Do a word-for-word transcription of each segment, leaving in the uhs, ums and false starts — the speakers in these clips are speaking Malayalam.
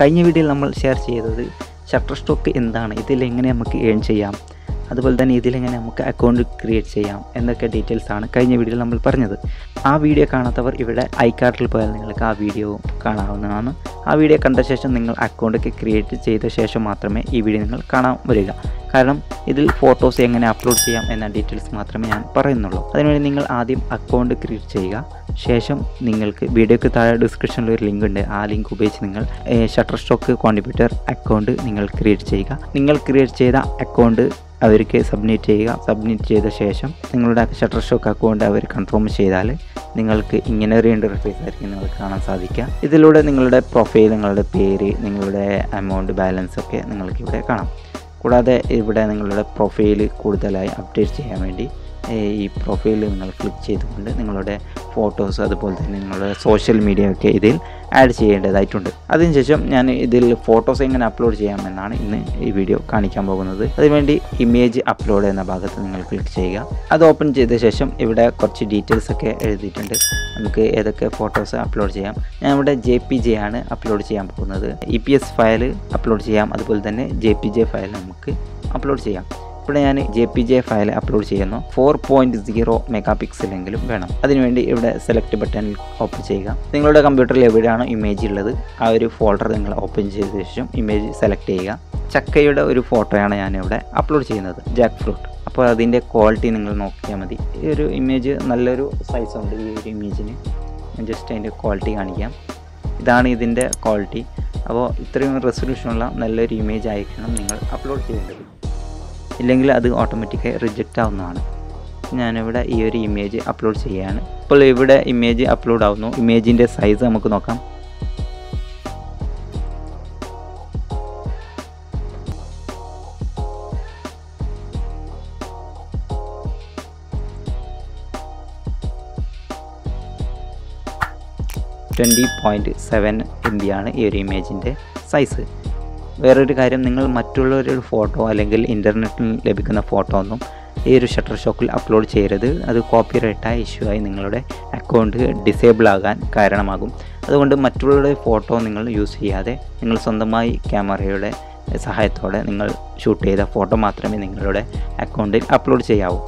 കഴിഞ്ഞ വീഡിയോയിൽ നമ്മൾ ഷെയർ ചെയ്തത് ഷട്ടർസ്റ്റോക്ക് എന്താണ്, ഇതിലെങ്ങനെ നമുക്ക് ഏൺ ചെയ്യാം, അതുപോലെ തന്നെ ഇതിലെങ്ങനെ നമുക്ക് അക്കൗണ്ട് ക്രിയേറ്റ് ചെയ്യാം എന്നൊക്കെ ഡീറ്റെയിൽസ് ആണ് കഴിഞ്ഞ വീഡിയോയിൽ നമ്മൾ പറഞ്ഞത്. ആ വീഡിയോ കാണാത്തവർ ഇവിടെ ഐ കാർട്ടിൽ പോയാൽ നിങ്ങൾക്ക് ആ വീഡിയോ കാണാവുന്നതാണ്. ആ വീഡിയോ കണ്ട ശേഷം നിങ്ങൾ അക്കൗണ്ടൊക്കെ ക്രിയേറ്റ് ചെയ്ത ശേഷം മാത്രമേ ഈ വീഡിയോ നിങ്ങൾ കാണാൻ വരിക. കാരണം ഇതിൽ ഫോട്ടോസ് എങ്ങനെ അപ്ലോഡ് ചെയ്യാം എന്ന ഡീറ്റെയിൽസ് മാത്രമേ ഞാൻ പറയുന്നുള്ളൂ. അതിനുവേണ്ടി നിങ്ങൾ ആദ്യം അക്കൗണ്ട് ക്രിയേറ്റ് ചെയ്യുക. ശേഷം നിങ്ങൾക്ക് വീഡിയോയ്ക്ക് താഴെ ഡിസ്ക്രിപ്ഷനിൽ ഒരു ലിങ്ക് ഉണ്ട്. ആ ലിങ്ക് ഉപയോഗിച്ച് നിങ്ങൾ ഷട്ടർസ്റ്റോക്ക് കോൺട്രിബ്യൂട്ടർ അക്കൗണ്ട് നിങ്ങൾ ക്രിയേറ്റ് ചെയ്യുക. നിങ്ങൾ ക്രിയേറ്റ് ചെയ്ത അക്കൗണ്ട് അവർക്ക് സബ്മിറ്റ് ചെയ്യുക. സബ്മിറ്റ് ചെയ്ത ശേഷം നിങ്ങളുടെ ഷട്ടർസ്റ്റോക്ക് അക്കൗണ്ട് അവർ കൺഫേം ചെയ്താൽ നിങ്ങൾക്ക് ഇങ്ങനെ ഒരു ഇൻ്റർഫേസ് ആയിരിക്കും നിങ്ങൾക്ക് കാണാൻ സാധിക്കുക. ഇതിലൂടെ നിങ്ങളുടെ പ്രൊഫൈൽ, നിങ്ങളുടെ പേര്, നിങ്ങളുടെ എമൗണ്ട് ബാലൻസ് ഒക്കെ നിങ്ങൾക്ക് ഇവിടെ കാണാം. കൂടാതെ ഇവിടെ നിങ്ങളുടെ പ്രൊഫൈൽ കൂടുതലായി അപ്ഡേറ്റ് ചെയ്യാൻ വേണ്ടി ഈ പ്രൊഫൈൽ നിങ്ങൾ ക്ലിക്ക് ചെയ്തുകൊണ്ട് നിങ്ങളുടെ ഫോട്ടോസ് അതുപോലെ തന്നെ നിങ്ങളുടെ സോഷ്യൽ മീഡിയ ഒക്കെ ഇതിൽ ആഡ് ചെയ്യേണ്ടതായിട്ടുണ്ട്. അതിനുശേഷം ഞാൻ ഇതിൽ ഫോട്ടോസ് എങ്ങനെ അപ്ലോഡ് ചെയ്യാമെന്നാണ് ഇന്ന് ഈ വീഡിയോ കാണിക്കാൻ പോകുന്നത്. അതിനുവേണ്ടി ഇമേജ് അപ്ലോഡ് എന്ന ഭാഗത്ത് നിങ്ങൾ ക്ലിക്ക് ചെയ്യുക. അത് ഓപ്പൺ ചെയ്ത ശേഷം ഇവിടെ കുറച്ച് ഡീറ്റെയിൽസ് ഒക്കെ എഴുതിയിട്ടുണ്ട്. നമുക്ക് ഏതൊക്കെ ഫോട്ടോസ് അപ്ലോഡ് ചെയ്യാം. ഞാൻ ഇവിടെ ജെ പി ജെ ആണ് അപ്ലോഡ് ചെയ്യാൻ പോകുന്നത്. E P S file upload ചെയ്യാം, അതുപോലെ തന്നെ ജെ പി ജെ ഫയൽ നമുക്ക് അപ്ലോഡ് ചെയ്യാം. ഇവിടെ ഞാൻ J P J file upload ചെയ്യുന്നു. ഫോർ പോയിൻറ്റ് സീറോ മെഗാ പിക്സലെങ്കിലും വേണം. അതിനുവേണ്ടി ഇവിടെ സെലക്ട് ബട്ടണിൽ ഓപ്പൺ ചെയ്യുക. നിങ്ങളുടെ കമ്പ്യൂട്ടറിൽ എവിടെയാണോ ഇമേജ് ഉള്ളത് ആ ഒരു ഫോൾഡർ നിങ്ങൾ ഓപ്പൺ ചെയ്ത ശേഷം ഇമേജ് സെലക്ട് ചെയ്യുക. ചക്കയുടെ ഒരു ഫോട്ടോയാണ് ഞാനിവിടെ അപ്ലോഡ് ചെയ്യുന്നത്, ജാക്ക് ഫ്രൂട്ട്. അപ്പോൾ അതിൻ്റെ ക്വാളിറ്റി നിങ്ങൾ നോക്കിയാൽ മതി. ഈ ഒരു ഇമേജ് നല്ലൊരു സൈസുണ്ട്. ഈ ഒരു ഇമേജിന് ജസ്റ്റ് അതിൻ്റെ ക്വാളിറ്റി കാണിക്കാം. ഇതാണ് ഇതിൻ്റെ ക്വാളിറ്റി. അപ്പോൾ ഇത്രയും റെസൊല്യൂഷനുള്ള നല്ലൊരു ഇമേജ് ആയിരിക്കണം നിങ്ങൾ അപ്ലോഡ് ചെയ്യേണ്ടത്, ഇല്ലെങ്കിൽ അത് ഓട്ടോമാറ്റിക്കായി റിജക്റ്റ് ആവുന്നതാണ്. ഞാനിവിടെ ഈ ഒരു ഇമേജ് അപ്ലോഡ് ചെയ്യുകയാണ്. അപ്പോൾ ഇവിടെ ഇമേജ് അപ്ലോഡ് ആവുന്നു. ഇമേജിൻ്റെ സൈസ് നമുക്ക് നോക്കാം. Twenty point seven M B ആണ് ഈ ഒരു ഇമേജിൻ്റെ സൈസ്. വേറൊരു കാര്യം, നിങ്ങൾ മറ്റുള്ളവരുടെ ഫോട്ടോ അല്ലെങ്കിൽ ഇൻ്റർനെറ്റിൽ ലഭിക്കുന്ന ഫോട്ടോ ഒന്നും ഈ ഒരു ഷട്ടർസ്റ്റോക്കിൽ അപ്ലോഡ് ചെയ്യരുത്. അത് കോപ്പിറൈറ്റായ ഇഷ്യൂ ആയി നിങ്ങളുടെ അക്കൗണ്ട് ഡിസേബിൾ ആകാൻ കാരണമാകും. അതുകൊണ്ട് മറ്റുള്ളവരുടെ ഫോട്ടോ നിങ്ങൾ യൂസ് ചെയ്യാതെ നിങ്ങൾ സ്വന്തമായി ക്യാമറയുടെ സഹായത്തോടെ നിങ്ങൾ ഷൂട്ട് ചെയ്ത ഫോട്ടോ മാത്രമേ നിങ്ങളുടെ അക്കൗണ്ടിൽ അപ്ലോഡ് ചെയ്യാവൂ.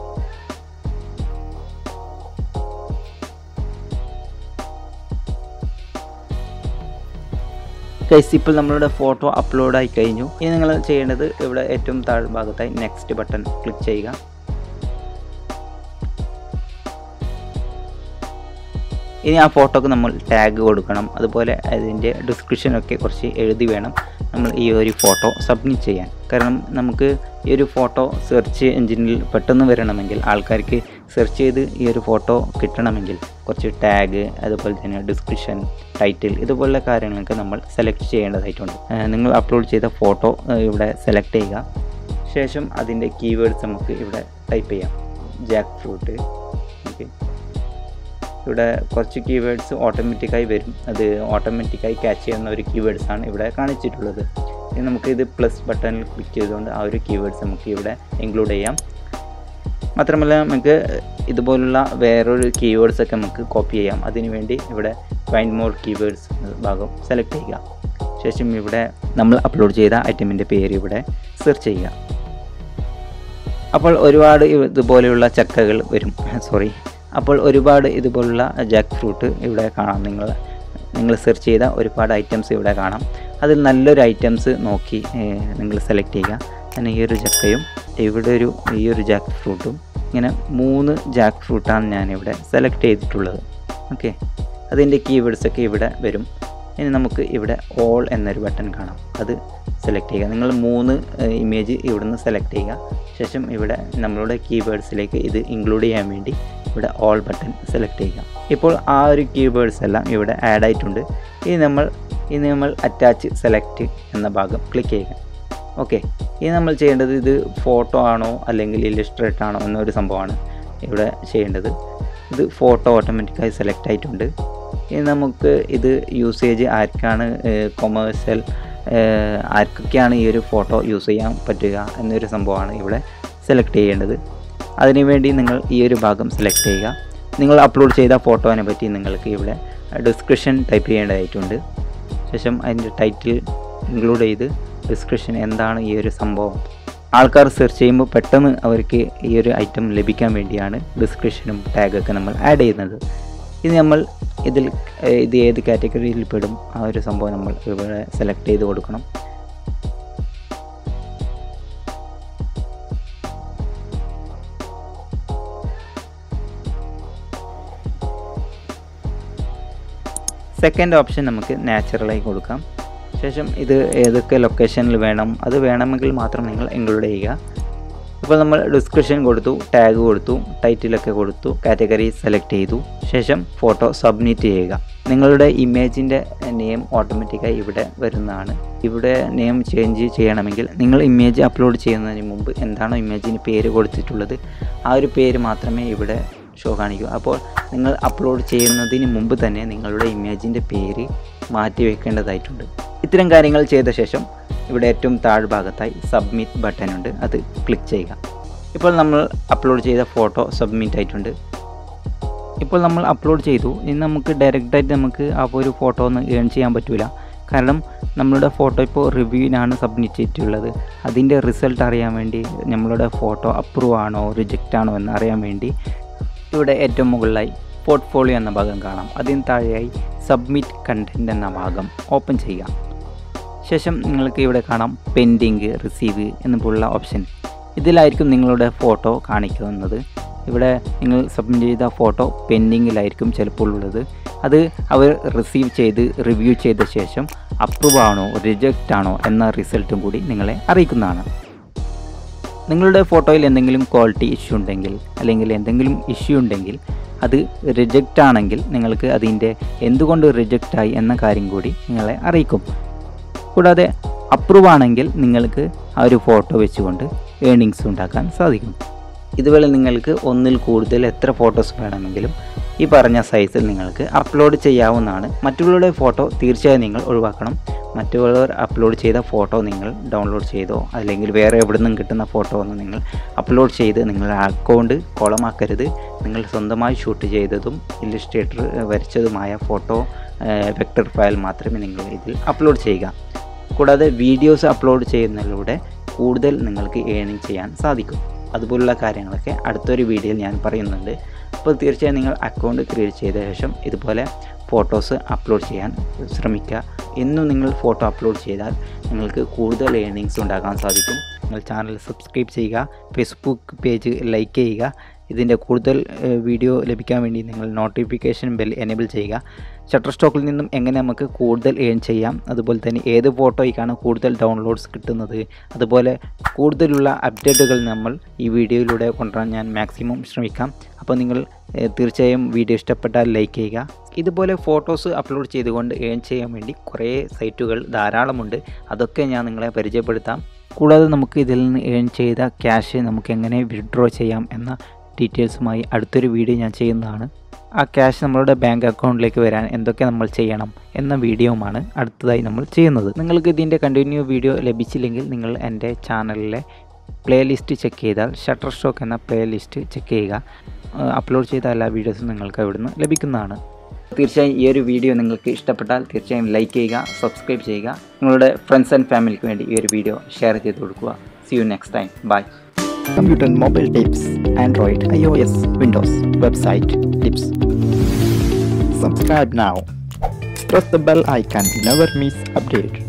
ഗൈസ്, ഇപ്പോൾ നമ്മളുടെ ഫോട്ടോ അപ്ലോഡായി കഴിഞ്ഞു. ഇനി നിങ്ങൾ ചെയ്യേണ്ടത് ഇവിടെ ഏറ്റവും താഴ്ഭാഗത്തായി നെക്സ്റ്റ് ബട്ടൺ ക്ലിക്ക് ചെയ്യുക. ഇനി ആ ഫോട്ടോക്ക് നമ്മൾ ടാഗ് കൊടുക്കണം. അതുപോലെ അതിൻ്റെ ഡിസ്ക്രിപ്ഷനൊക്കെ കുറച്ച് എഴുതി വേണം നമ്മൾ ഈ ഒരു ഫോട്ടോ സബ്മിറ്റ് ചെയ്യാൻ. കാരണം നമുക്ക് ഈ ഒരു ഫോട്ടോ സെർച്ച് എഞ്ചിനിൽ പെട്ടെന്ന് വരണമെങ്കിൽ, ആൾക്കാർക്ക് സെർച്ച് ചെയ്ത് ഈ ഒരു ഫോട്ടോ കിട്ടണമെങ്കിൽ കുറച്ച് ടാഗ്, അതുപോലെ തന്നെ ഡിസ്ക്രിപ്ഷൻ, ടൈറ്റിൽ, ഇതുപോലുള്ള കാര്യങ്ങളൊക്കെ നമ്മൾ സെലക്ട് ചെയ്യേണ്ടതായിട്ടുണ്ട്. നിങ്ങൾ അപ്ലോഡ് ചെയ്ത ഫോട്ടോ ഇവിടെ സെലക്ട് ചെയ്യുക. ശേഷം അതിൻ്റെ കീവേഡ്സ് നമുക്ക് ഇവിടെ ടൈപ്പ് ചെയ്യാം. Jack fruit. ഓക്കെ, ഇവിടെ കുറച്ച് കീവേഡ്സ് ഓട്ടോമാറ്റിക്കായി വരും. അത് ഓട്ടോമാറ്റിക്കായി ക്യാച്ച് ചെയ്യുന്ന ഒരു കീവേഡ്സാണ് ഇവിടെ കാണിച്ചിട്ടുള്ളത്. ഇനി നമുക്കിത് പ്ലസ് ബട്ടണിൽ ക്ലിക്ക് ചെയ്തുകൊണ്ട് ആ ഒരു കീവേഡ്സ് നമുക്ക് ഇവിടെ ഇൻക്ലൂഡ് ചെയ്യാം. മാത്രമല്ല നമുക്ക് ഇതുപോലുള്ള വേറൊരു കീവേഡ്സൊക്കെ നമുക്ക് കോപ്പി ചെയ്യാം. അതിനുവേണ്ടി ഇവിടെ ഫൈൻഡ് മോർ കീവേഡ്സ് ഭാഗം സെലക്ട് ചെയ്യുക. ശേഷം ഇവിടെ നമ്മൾ അപ്ലോഡ് ചെയ്ത ഐറ്റമിൻ്റെ പേര് ഇവിടെ സെർച്ച് ചെയ്യുക. അപ്പോൾ ഒരുപാട് ഇതുപോലെയുള്ള ചക്കകൾ വരും, സോറി അപ്പോൾ ഒരുപാട് ഇതുപോലുള്ള ജാക്ക് ഫ്രൂട്ട് ഇവിടെ കാണാം. നിങ്ങൾ നിങ്ങൾ സെർച്ച് ചെയ്ത ഒരുപാട് ഐറ്റംസ് ഇവിടെ കാണാം. അതിൽ നല്ലൊരു ഐറ്റംസ് നോക്കി നിങ്ങൾ സെലക്ട് ചെയ്യുക. അങ്ങനെ ഈ ഒരു ചക്കയും ഇവിടെ ഒരു ഈ ഒരു ജാക്ക് ഫ്രൂട്ടും, ഇങ്ങനെ മൂന്ന് ജാക്ക് ഫ്രൂട്ടാണ് ഞാനിവിടെ സെലക്ട് ചെയ്തിട്ടുള്ളത്. ഓക്കെ, അതിൻ്റെ കീവേഡ്സൊക്കെ ഇവിടെ വരും. ഇനി നമുക്ക് ഇവിടെ ഓൾ എന്നൊരു ബട്ടൺ കാണാം, അത് സെലക്ട് ചെയ്യുക. നിങ്ങൾ മൂന്ന് ഇമേജ് ഇവിടുന്ന് സെലക്ട് ചെയ്യുക. ശേഷം ഇവിടെ നമ്മളുടെ കീവേഡ്സിലേക്ക് ഇത് ഇൻക്ലൂഡ് ചെയ്യാൻ വേണ്ടി ഇവിടെ ഓൾ ബട്ടൺ സെലക്ട് ചെയ്യുക. ഇപ്പോൾ ആ ഒരു കീവേഡ്സ് എല്ലാം ഇവിടെ ആഡ് ആയിട്ടുണ്ട്. ഇനി നമ്മൾ ഇനി നമ്മൾ അറ്റാച്ച് സെലക്ട് എന്ന ഭാഗം ക്ലിക്ക് ചെയ്യുക. ഓക്കെ, ഇനി നമ്മൾ ചെയ്യേണ്ടത് ഇത് ഫോട്ടോ ആണോ അല്ലെങ്കിൽ ഇല്ലുസ്ട്രേറ്റ് ആണോ എന്നൊരു സംഭവമാണ് ഇവിടെ ചെയ്യേണ്ടത്. ഇത് ഫോട്ടോ ഓട്ടോമാറ്റിക്കായി സെലക്ട് ആയിട്ടുണ്ട്. ഇനി നമുക്ക് ഇത് യൂസേജ് ആർക്കാണ്, കൊമേഴ്സ്യൽ ആർക്കൊക്കെയാണ് ഈ ഒരു ഫോട്ടോ യൂസ് ചെയ്യാൻ പറ്റുക എന്നൊരു സംഭവമാണ് ഇവിടെ സെലക്ട് ചെയ്യേണ്ടത്. അതിനുവേണ്ടി നിങ്ങൾ ഈ ഒരു ഭാഗം സെലക്ട് ചെയ്യുക. നിങ്ങൾ അപ്ലോഡ് ചെയ്ത ഫോട്ടോനെ പറ്റി നിങ്ങൾക്ക് ഇവിടെ ഡിസ്ക്രിപ്ഷൻ ടൈപ്പ് ചെയ്യേണ്ടതായിട്ടുണ്ട്. ശേഷം അതിൻ്റെ ടൈറ്റിൽ ഇൻക്ലൂഡ് ചെയ്ത് ഡിസ്ക്രിപ്ഷൻ എന്താണ് ഈ ഒരു സംഭവം. ആൾക്കാർ സെർച്ച് ചെയ്യുമ്പോൾ പെട്ടെന്ന് അവർക്ക് ഈ ഒരു ഐറ്റം ലഭിക്കാൻ വേണ്ടിയാണ് ഡിസ്ക്രിപ്ഷനും ടാഗൊക്കെ നമ്മൾ ആഡ് ചെയ്യുന്നത്. ഇത് നമ്മൾ ഇതിൽ ഇത് ഏത് കാറ്റഗറിയിൽ പെടും ആ ഒരു സംഭവം നമ്മൾ ഇവിടെ സെലക്ട് ചെയ്ത് കൊടുക്കണം. സെക്കൻഡ് ഓപ്ഷൻ നമുക്ക് നാച്ചുറലായി കൊടുക്കാം. ശേഷം ഇത് ഏതൊക്കെ ലൊക്കേഷനിൽ വേണം, അത് വേണമെങ്കിൽ മാത്രം നിങ്ങൾ ഇൻക്ലൂഡ് ചെയ്യുക. അപ്പോൾ നമ്മൾ ഡിസ്ക്രിപ്ഷൻ കൊടുത്തു, ടാഗ് കൊടുത്തു, ടൈറ്റിലൊക്കെ കൊടുത്തു, കാറ്റഗറി സെലക്ട് ചെയ്തു, ശേഷം ഫോട്ടോ സബ്മിറ്റ് ചെയ്യുക. നിങ്ങളുടെ ഇമേജിൻ്റെ നെയിം ഓട്ടോമാറ്റിക്കായി ഇവിടെ വരുന്നതാണ്. ഇവിടെ നെയിം ചേഞ്ച് ചെയ്യണമെങ്കിൽ നിങ്ങൾ ഇമേജ് അപ്ലോഡ് ചെയ്യുന്നതിന് മുമ്പ് എന്താണോ ഇമേജിന് പേര് കൊടുത്തിട്ടുള്ളത് ആ ഒരു പേര് മാത്രമേ ഇവിടെ ഷോ കാണിക്കൂ. അപ്പോൾ നിങ്ങൾ അപ്ലോഡ് ചെയ്യുന്നതിന് മുമ്പ് തന്നെ നിങ്ങളുടെ ഇമേജിൻ്റെ പേര് മാറ്റി വെക്കേണ്ടതായിട്ടുണ്ട്. ഇത്തരം കാര്യങ്ങൾ ചെയ്ത ശേഷം ഇവിടെ ഏറ്റവും താഴ്ഭാഗത്തായി സബ്മിറ്റ് ബട്ടൺ ഉണ്ട്, അത് ക്ലിക്ക് ചെയ്യുക. ഇപ്പോൾ നമ്മൾ അപ്ലോഡ് ചെയ്ത ഫോട്ടോ സബ്മിറ്റ് ആയിട്ടുണ്ട്. ഇപ്പോൾ നമ്മൾ അപ്ലോഡ് ചെയ്തു. ഇനി നമുക്ക് ഡയറക്റ്റായിട്ട് നമുക്ക് ആ ഒരു ഫോട്ടോ ഒന്ന് ഏൺ ചെയ്യാൻ പറ്റില്ല, കാരണം നമ്മളുടെ ഫോട്ടോ ഇപ്പോൾ റിവ്യൂവിനാണ് സബ്മിറ്റ് ചെയ്തിട്ടുള്ളത്. അതിൻ്റെ റിസൾട്ട് അറിയാൻ വേണ്ടി, നമ്മളുടെ ഫോട്ടോ അപ്രൂവ് ആണോ റിജക്റ്റ് ആണോ എന്ന് അറിയാൻ വേണ്ടി ഇവിടെ ഏറ്റവും മുകളിലായി പോർട്ട്ഫോളിയോ എന്ന ഭാഗം കാണാം. അതിന് താഴെയായി സബ്മിറ്റ് കണ്ടൻറ് എന്ന ഭാഗം ഓപ്പൺ ചെയ്യാം. ശേഷം നിങ്ങൾക്ക് ഇവിടെ കാണാം പെൻഡിങ്, റിസീവ് എന്നുള്ള ഓപ്ഷൻ. ഇതിലായിരിക്കും നിങ്ങളുടെ ഫോട്ടോ കാണിക്കുന്നത്. ഇവിടെ നിങ്ങൾ സബ്മിറ്റ് ചെയ്ത ഫോട്ടോ പെൻഡിങ്ങിലായിരിക്കും ചിലപ്പോൾ ഉള്ളത്. അത് അവർ റിസീവ് ചെയ്ത് റിവ്യൂ ചെയ്ത ശേഷം അപ്രൂവ് ആണോ റിജക്റ്റ് ആണോ എന്ന റിസൾട്ടും കൂടി നിങ്ങളെ അറിയിക്കുന്നതാണ്. നിങ്ങളുടെ ഫോട്ടോയിൽ എന്തെങ്കിലും ക്വാളിറ്റി ഇഷ്യൂ ഉണ്ടെങ്കിൽ അല്ലെങ്കിൽ എന്തെങ്കിലും ഇഷ്യൂ ഉണ്ടെങ്കിൽ അത് റിജക്റ്റ് ആണെങ്കിൽ നിങ്ങൾക്ക് അതിൻ്റെ എന്തുകൊണ്ട് റിജക്റ്റായി എന്ന കാര്യം കൂടി നിങ്ങളെ അറിയിക്കും. കൂടാതെ അപ്രൂവ് ആണെങ്കിൽ നിങ്ങൾക്ക് ആ ഒരു ഫോട്ടോ വെച്ചുകൊണ്ട് ഏണിങ്സ് ഉണ്ടാക്കാൻ സാധിക്കും. ഇതുപോലെ നിങ്ങൾക്ക് ഒന്നിൽ കൂടുതൽ എത്ര ഫോട്ടോസ് വേണമെങ്കിലും ഈ പറഞ്ഞ സൈസിൽ നിങ്ങൾക്ക് അപ്ലോഡ് ചെയ്യാവുന്നതാണ്. മറ്റുള്ളവരുടെ ഫോട്ടോ തീർച്ചയായും നിങ്ങൾ ഒഴിവാക്കണം. മറ്റുള്ളവർ അപ്ലോഡ് ചെയ്ത ഫോട്ടോ നിങ്ങൾ ഡൗൺലോഡ് ചെയ്തോ അല്ലെങ്കിൽ വേറെ എവിടെ നിന്നും കിട്ടുന്ന ഫോട്ടോ ഒന്നും നിങ്ങൾ അപ്ലോഡ് ചെയ്ത് നിങ്ങളുടെ അക്കൗണ്ട് കോളമാക്കരുത്. നിങ്ങൾ സ്വന്തമായി ഷൂട്ട് ചെയ്തതും ഇല്ലുസ്ട്രേറ്റർ വരച്ചതുമായ ഫോട്ടോ വെക്ടർ ഫയൽ മാത്രമേ നിങ്ങൾ ഇതിൽ അപ്ലോഡ് ചെയ്യുക. കൂടാതെ വീഡിയോസ് അപ്ലോഡ് ചെയ്യുന്നതിലൂടെ കൂടുതൽ നിങ്ങൾക്ക് ഏണിങ് ചെയ്യാൻ സാധിക്കും. അതുപോലുള്ള കാര്യങ്ങളൊക്കെ അടുത്തൊരു വീഡിയോയിൽ ഞാൻ പറയുന്നുണ്ട്. അപ്പോൾ തീർച്ചയായും നിങ്ങൾ അക്കൗണ്ട് ക്രിയേറ്റ് ചെയ്ത ശേഷം ഇതുപോലെ ഫോട്ടോസ് അപ്ലോഡ് ചെയ്യാൻ ശ്രമിക്കുക. എന്നും നിങ്ങൾ ഫോട്ടോ അപ്ലോഡ് ചെയ്താൽ നിങ്ങൾക്ക് കൂടുതൽ ഏർണിങ്സ് ഉണ്ടാക്കാൻ സാധിക്കും. നിങ്ങൾ ചാനൽ സബ്സ്ക്രൈബ് ചെയ്യുക, ഫേസ്ബുക്ക് പേജ് ലൈക്ക് ചെയ്യുക. ഇതിൻ്റെ കൂടുതൽ വീഡിയോ ലഭിക്കാൻ വേണ്ടി നിങ്ങൾ നോട്ടിഫിക്കേഷൻ ബെൽ എനേബിൾ ചെയ്യുക. ഷട്ടർ സ്റ്റോക്കിൽ നിന്നും എങ്ങനെ നമുക്ക് കൂടുതൽ ഏൺ ചെയ്യാം, അതുപോലെ തന്നെ ഏത് ഫോട്ടോയ്ക്കാണ് കൂടുതൽ ഡൗൺലോഡ്സ് കിട്ടുന്നത്, അതുപോലെ കൂടുതലുള്ള അപ്ഡേറ്റുകൾ നമ്മൾ ഈ വീഡിയോയിലൂടെ കൊണ്ടുവരാൻ ഞാൻ മാക്സിമം ശ്രമിക്കാം. അപ്പോൾ നിങ്ങൾ തീർച്ചയായും വീഡിയോ ഇഷ്ടപ്പെട്ടാൽ ലൈക്ക് ചെയ്യുക. ഇതുപോലെ ഫോട്ടോസ് അപ്ലോഡ് ചെയ്തുകൊണ്ട് ഏൺ ചെയ്യാൻ വേണ്ടി കുറേ സൈറ്റുകൾ ധാരാളമുണ്ട്. അതൊക്കെ ഞാൻ നിങ്ങളെ പരിചയപ്പെടുത്താം. കൂടാതെ നമുക്ക് ഇതിൽ നിന്ന് ഏൺ ചെയ്ത ക്യാഷ് നമുക്ക് എങ്ങനെ വിഡ്രോ ചെയ്യാം എന്ന ഡീറ്റെയിൽസുമായി അടുത്തൊരു വീഡിയോ ഞാൻ ചെയ്യുന്നതാണ്. ആ ക്യാഷ് നമ്മളുടെ ബാങ്ക് അക്കൗണ്ടിലേക്ക് വരാൻ എന്തൊക്കെ നമ്മൾ ചെയ്യണം എന്ന വീഡിയോമാണ് അടുത്തതായി നമ്മൾ ചെയ്യുന്നത്. നിങ്ങൾക്ക് ഇതിൻ്റെ കണ്ടിന്യൂ വീഡിയോ ലഭിച്ചില്ലെങ്കിൽ നിങ്ങൾ എൻ്റെ ചാനലിലെ പ്ലേലിസ്റ്റ് ചെക്ക് ചെയ്താൽ ഷട്ടർ സ്റ്റോക്ക് എന്ന പ്ലേലിസ്റ്റ് ചെക്ക് ചെയ്യുക. അപ്ലോഡ് ചെയ്ത എല്ലാ വീഡിയോസും നിങ്ങൾക്ക് അവിടുന്ന് ലഭിക്കുന്നതാണ്. തീർച്ചയായും ഈ ഒരു വീഡിയോ നിങ്ങൾക്ക് ഇഷ്ടപ്പെട്ടാൽ തീർച്ചയായും ലൈക്ക് ചെയ്യുക, സബ്സ്ക്രൈബ് ചെയ്യുക. നിങ്ങളുടെ ഫ്രണ്ട്സ് ആൻഡ് ഫാമിലിക്ക് വേണ്ടി ഈ ഒരു വീഡിയോ ഷെയർ ചെയ്ത് കൊടുക്കുക. See you next time, bye. Computer and mobile tips, Android, iOS, Windows, website tips. Subscribe now. Press the bell icon to never miss update.